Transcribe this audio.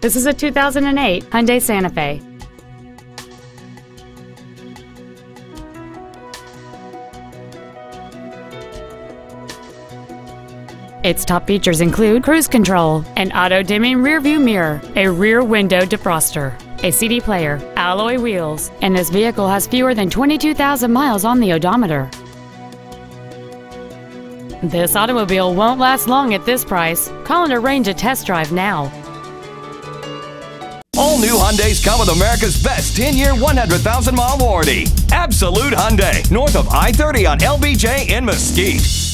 This is a 2008 Hyundai Santa Fe. Its top features include cruise control, an auto-dimming rearview mirror, a rear window defroster, a CD player, alloy wheels, and this vehicle has fewer than 22,000 miles on the odometer. This automobile won't last long at this price. Call and arrange a test drive now. All new Hyundais come with America's best 10-year, 100,000-mile warranty. Absolute Hyundai, north of I-30 on LBJ in Mesquite.